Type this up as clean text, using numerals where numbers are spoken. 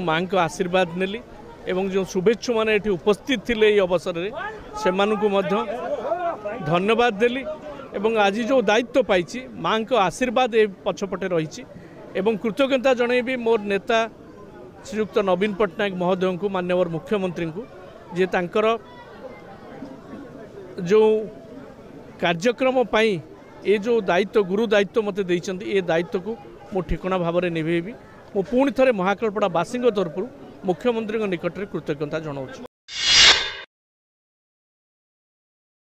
माँ को आशीर्वाद नेली एवं जो शुभेच्छु माने उपस्थित थिले ये अवसर रे से मानकु मध्य धन्यवाद देली एवं आज जो दायित्व पाई माँ को आशीर्वाद ए पछपटे रही एवं कृतज्ञता जन मोर नेता श्रीयुक्त नवीन पट्टनायक महोदय को माननीय मुख्यमंत्री को जे तांकर जो कार्यक्रम पाई ये जो दायित्व गुरु दायित्व मत ये दायित्व को मो ठिकणा भाव में निभेबी मो पुणी थे महाकालपड़ा बासी तरफ मुख्यमंत्री निकट में कृतज्ञता जनाऊँ।